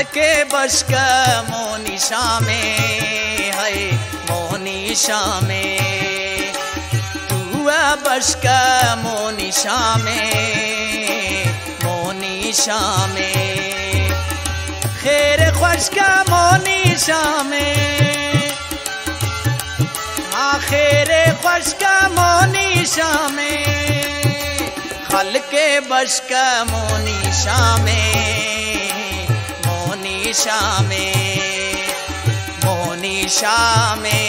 खल्के बश कर मोनी शामे है मोनी शामे तू बश कर मोनी शामे मोनी शामे खेर ख्वाश का मोनी शामे आखिर ख्वाश का मोनी शामे खल्के बश कर मोनी शामे मोनी शामे मोनी शामे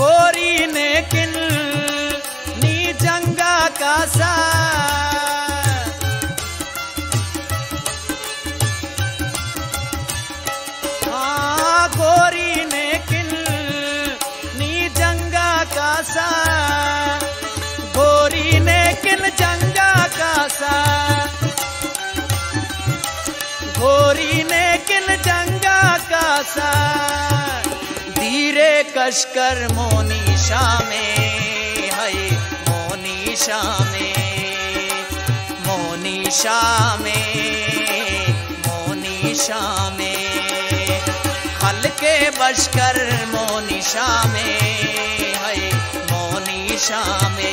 गोरी ने किल नी जंगा का सा गोरी ने किल नी जंगा का सा गोरी ने किल जंगा का सा गोरी ने किल जंगा का सा धीरे कश कर मोनी शामे है मोनी शामे मोनी शामे मोनी शामे खल्के बश कर मोनी शामे है मोनी शामे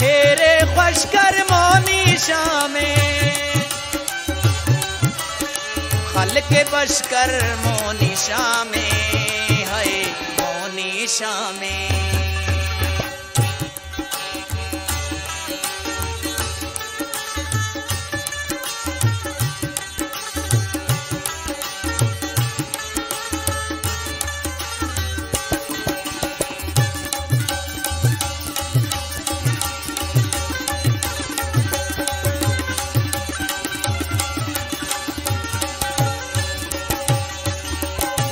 खेरे बश कर मोनी शामे खल्के बश कर मोनी शामे है मोनी शामे।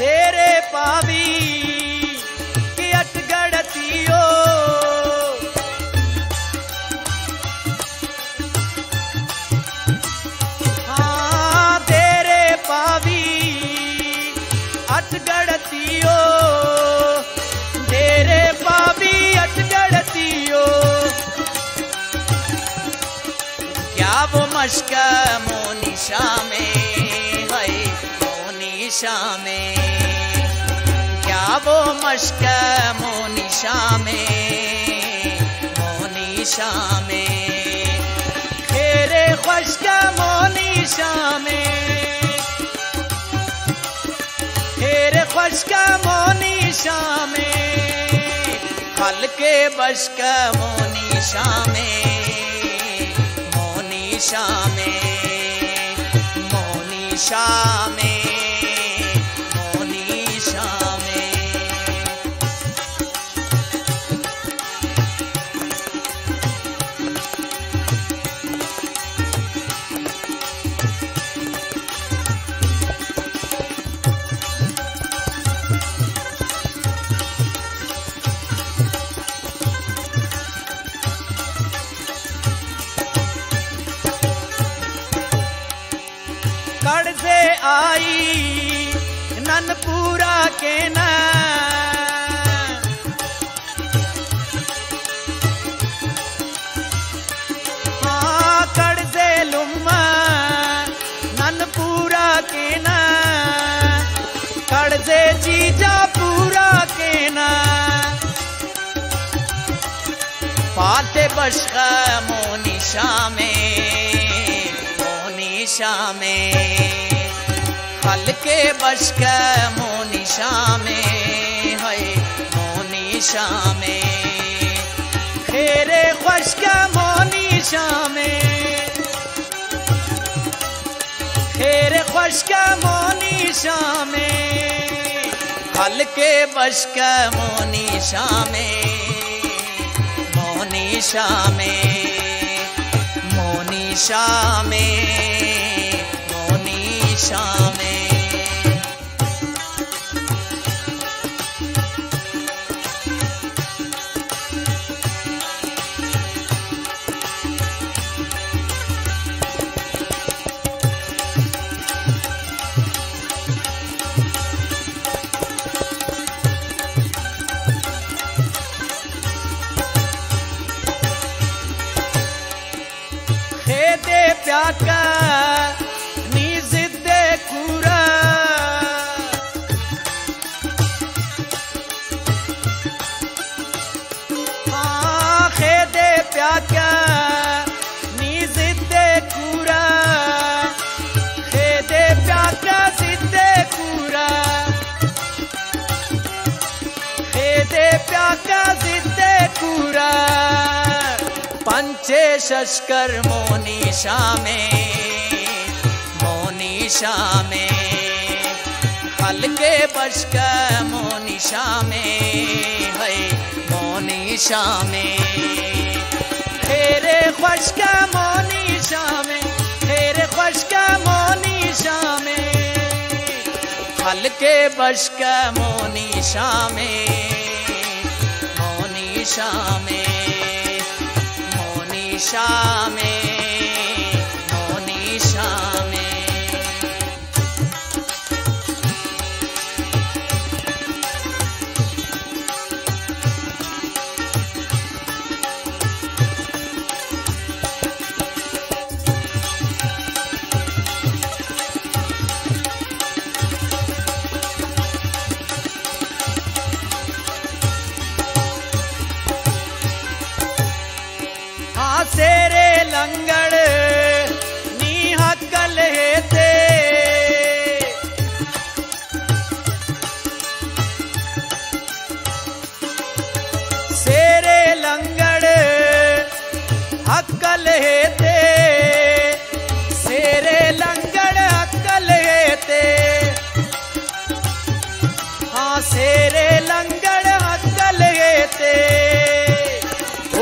तेरे पावी की अटगड़तियो हाँ तेरे पावी अटगड़तियो तेरे पावी अटगड़तियो क्या वो मश्क मोनी शामे है मोनी शामे वो मश्क मोनी शामे मोनी शामे खेरे ख्वाश्क मोनी शामे खेरे ख्वाश्क मोनी शामे खल्के बश कर मोनी शामे मोनी शामे मोनी शामे मोनी शामे। कड़ से आई ननपुरा के ना हाँ कड़ से लुम्मा ननपुरा के ना कड़ से जीजा पूरा के ना पाते बश कर मोनी शामे मोनी शामे खल्के बश कर मोनी शामे है मोनी शामे खेरे ख्वाश का मोनी शामे खेरे ख्वाश का मोनी शामे खल्के बश कर मोनी शामे मोनी शामे मोनी शामे मोनी शामे। प्याका निजिदे कुरा आखे दे प्याका निजिदे कुरा खे दे प्याका जिदे कुरा खे दे प्याका जिदे कुरा पंचे शशकर मोनी शामे खलके बश कर मोनी शामे तेरे ख्वाश का मोनी शामे खलके बश कर मोनी शामे शामे मोनी शामे तेरे लंगड़ निहकल हेते सेरे लंगड़ हकल हेते सेरे लंगड़ हकल हेते हाँ सेरे लंगड़ हकल हेते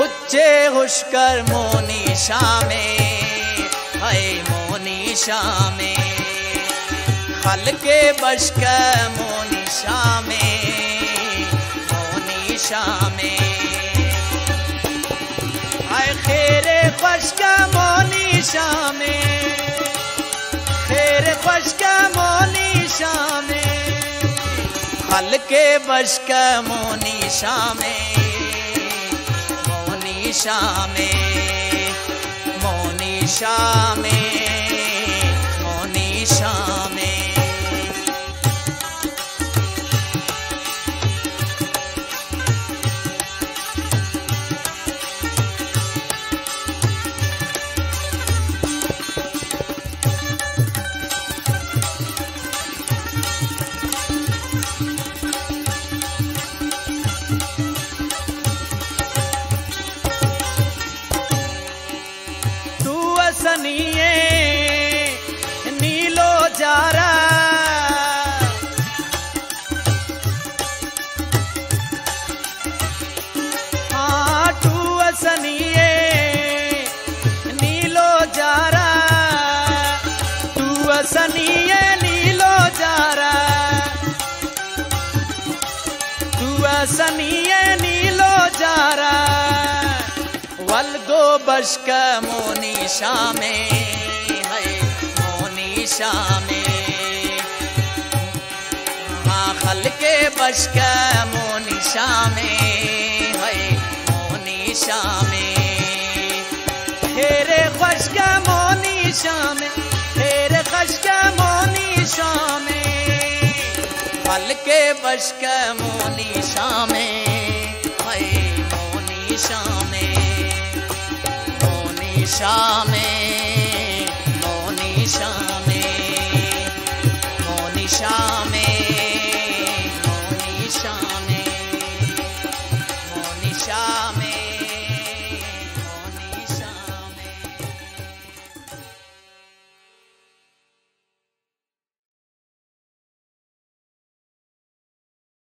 उच्चे हुश्कर मोनी शामे खलके बश कर मोनी शामे आए खेरे बश का मोनी शामे खलके बश कर मोनी शामे शामे मोनी शामे नीलो जारा हाँ तू असनिए नीलो जारा तू असनिए नीलो जारा तू असनिए नीलो जारा खलको बश कर मोनी शामे हाँ खलके बश कर मोनी शामे तेरे ख्वाश का मोनी शामे खलके बश कर मोनी शामे शाम